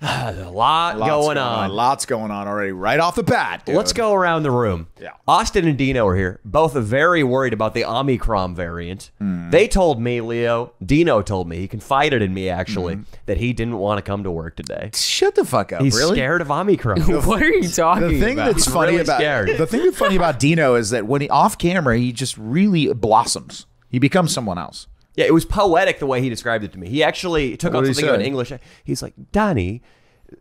Lots going on. Lots going on already right off the bat, dude. Let's go around the room. Yeah. Austin and Dino are here. Both are very worried about the Omicron variant. They told me, Leo, Dino told me, he confided in me actually, that he didn't want to come to work today. Shut the fuck up. He's really scared of Omicron. What are you talking about? That's funny really about scared. The thing that's funny about Dino is that when he off camera, he just really blossoms. He becomes someone else. Yeah, it was poetic the way he described it to me. He actually took on something in English. He's like, Danny,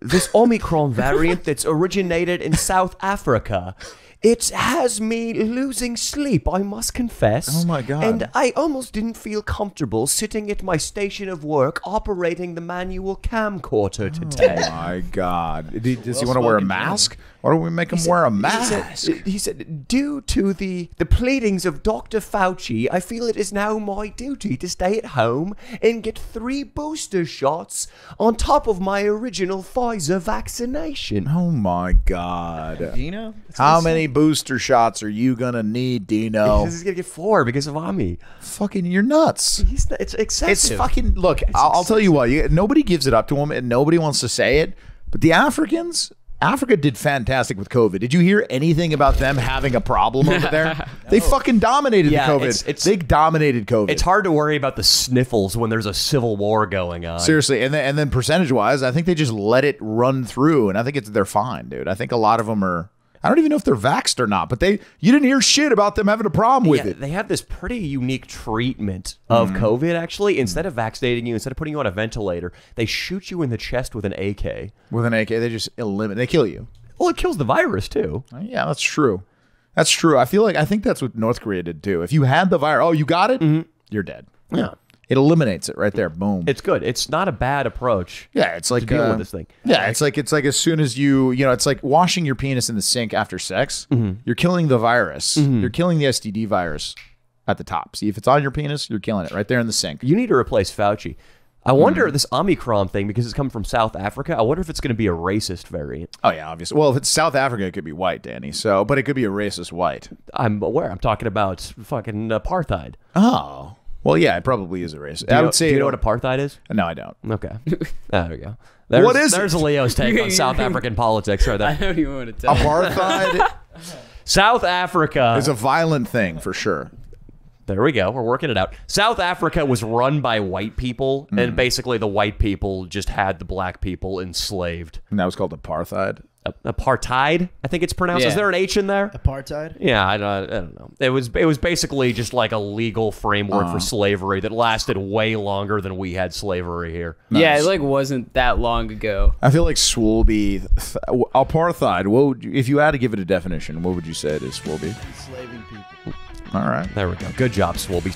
this Omicron variant that's originated in South Africa, it has me losing sleep, I must confess. Oh, my God. And I almost didn't feel comfortable sitting at my station of work operating the manual camcorder today. Oh, my God. Does he want to wear a mask? Or do we make him wear a mask? He said, due to the pleadings of Dr. Fauci, I feel it is now my duty to stay at home and get 3 booster shots on top of my original Pfizer vaccination. Oh, my God. Dino? How many booster shots are you going to need, Dino? He's going to get 4 because of Ami. Fucking, you're nuts. He's not, it's excessive. It's fucking, look, I'll tell you what. Nobody gives it up to him and nobody wants to say it, but the Africans... Africa did fantastic with COVID. Did you hear anything about them having a problem over there? No. They fucking dominated the COVID. They dominated COVID. It's hard to worry about the sniffles when there's a civil war going on. Seriously. And then percentage-wise, I think they just let it run through. And I think they're fine, dude. I think a lot of them are... I don't even know if they're vaxxed or not, but you didn't hear shit about them having a problem with it. They have this pretty unique treatment of COVID, actually. Instead of vaccinating you, instead of putting you on a ventilator, they shoot you in the chest with an AK. With an AK, they just eliminate, they kill you. Well, it kills the virus, too. Yeah, that's true. That's true. I think that's what North Korea did, too. If you had the virus, you got it, you're dead. Yeah. It eliminates it right there. Boom. It's good. It's not a bad approach. Yeah, it's like to deal with this thing. Yeah, it's like as soon as it's like washing your penis in the sink after sex. You're killing the virus. You're killing the STD virus at the top. See, if it's on your penis, you're killing it right there in the sink. You need to replace Fauci. I wonder this Omicron thing, because it's coming from South Africa, I wonder if it's going to be a racist variant. Oh, yeah, obviously. Well, if it's South Africa, it could be white, Danny. So, but it could be a racist white. I'm aware. I'm talking about fucking apartheid. Oh. Well, yeah, it probably is a racist. I would say. Do you know what apartheid is? No, I don't. Okay. There we go. There's Leo's take on South African politics right there. I don't even want to tell you. Apartheid. South Africa is a violent thing for sure. There we go. We're working it out. South Africa was run by white people, and basically the white people just had the black people enslaved. And that was called apartheid. Apartheid, I think it's pronounced. Yeah. Is there an H in there? Apartheid? Yeah, I don't know. It was basically just like a legal framework for slavery that lasted way longer than we had slavery here. Nice. Yeah, it like wasn't that long ago. I feel like Swolby, apartheid, if you had to give it a definition, what would you say it is, Swolby? Enslaving people. All right. There we go. Good job, Swolby.